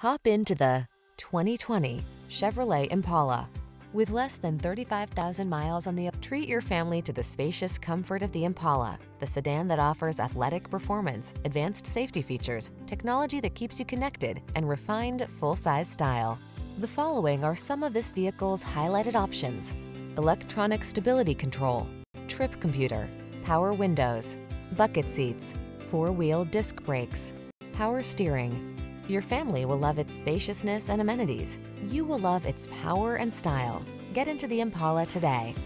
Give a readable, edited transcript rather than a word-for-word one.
Hop into the 2020 Chevrolet Impala. With less than 35,000 miles on the treat your family to the spacious comfort of the Impala, the sedan that offers athletic performance, advanced safety features, technology that keeps you connected, and refined full-size style. The following are some of this vehicle's highlighted options: electronic stability control, trip computer, power windows, bucket seats, four-wheel disc brakes, power steering. Your family will love its spaciousness and amenities. You will love its power and style. Get into the Impala today.